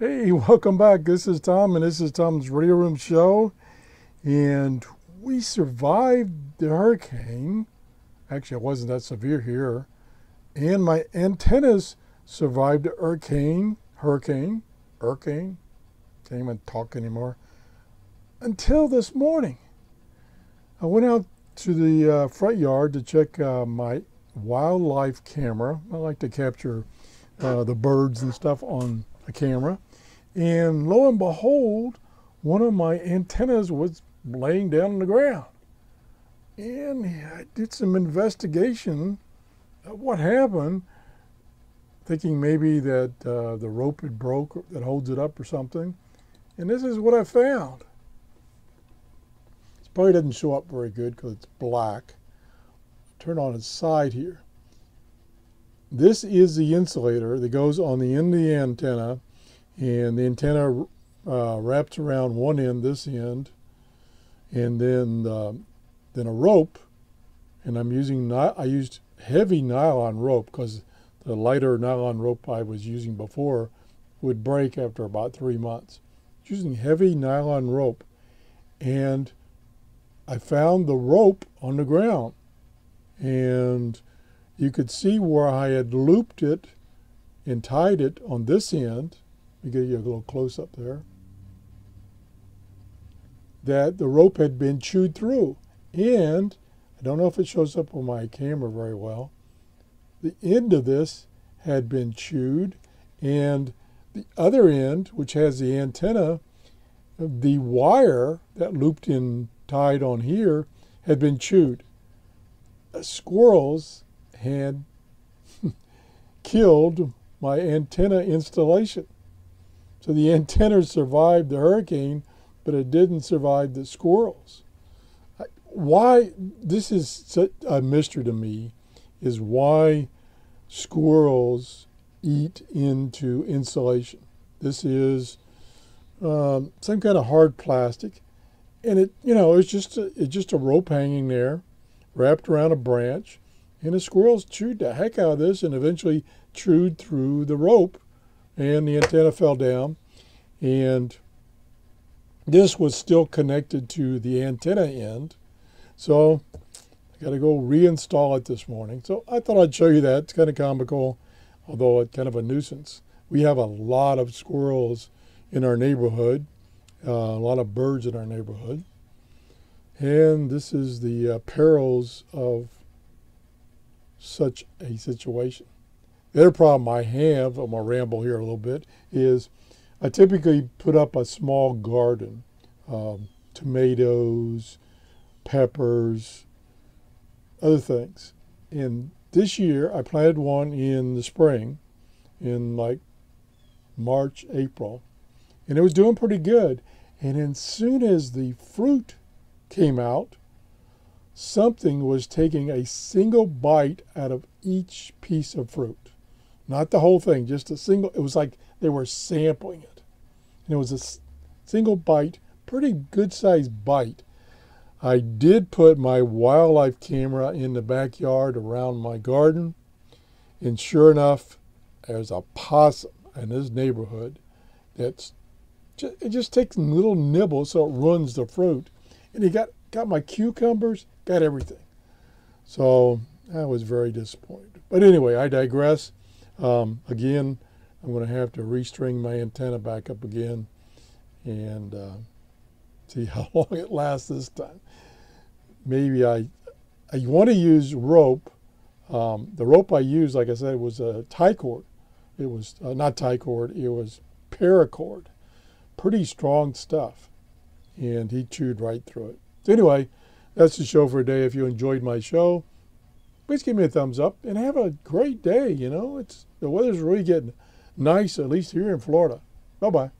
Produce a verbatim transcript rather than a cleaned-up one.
Hey, welcome back. This is Tom, and this is Tom's Radio Room Show. And we survived the hurricane. Actually, it wasn't that severe here. And my antennas survived the hurricane, hurricane, hurricane. Can't even talk anymore. Until this morning. I went out to the uh, front yard to check uh, my wildlife camera. I like to capture uh, the birds and stuff on a camera. And lo and behold, one of my antennas was laying down on the ground. And I did some investigation of what happened, thinking maybe that uh, the rope had broke that holds it up or something. And this is what I found. This probably doesn't show up very good because it's black. Turn on its side here. This is the insulator that goes on the end of the antenna, and the antenna Uh, wraps around one end, this end, and then uh, then a rope, and I'm using I used heavy nylon rope because the lighter nylon rope I was using before would break after about three months. Using heavy nylon rope, and I found the rope on the ground, and you could see where I had looped it and tied it on this end. Let me get you a little close up there. That the rope had been chewed through, and I don't know if it shows up on my camera very well. The end of this had been chewed, and the other end, which has the antenna, the wire that looped in tied on here had been chewed. The squirrels had killed my antenna installation. So the antenna survived the hurricane, but it didn't survive the squirrels. Why, this is such a mystery to me, is why squirrels eat into insulation. This is um, some kind of hard plastic, and it, you know, it's just a, it's just a rope hanging there, wrapped around a branch, and the squirrels chewed the heck out of this and eventually chewed through the rope, and the antenna fell down, and this was still connected to the antenna end. So I got to go reinstall it this morning. So I thought I'd show you that. It's kind of comical, although it's kind of a nuisance. We have a lot of squirrels in our neighborhood, uh, a lot of birds in our neighborhood. And this is the uh, perils of such a situation. The other problem I have, I'm going to ramble here a little bit, is I typically put up a small garden. Um, tomatoes, peppers, other things. And this year I planted one in the spring, in like March, April. And it was doing pretty good. And as soon as the fruit came out, something was taking a single bite out of each piece of fruit. Not the whole thing, just a single. It was like they were sampling it. And it was a single bite, pretty good sized bite. I did put my wildlife camera in the backyard around my garden. And sure enough, there's a possum in this neighborhood. That's just, it just takes little nibbles so it ruins the fruit. And he got, got my cucumbers, got everything. So I was very disappointed. But anyway, I digress. Um, again, I'm going to have to restring my antenna back up again and uh, see how long it lasts this time. Maybe I, I want to use rope. Um, the rope I used, like I said, was a tie cord. It was uh, not tie cord. It was paracord. Pretty strong stuff. And he chewed right through it. So anyway, that's the show for today. If you enjoyed my show, please give me a thumbs up and have a great day. You know, it's the weather's really getting nice, at least here in Florida. Bye-bye.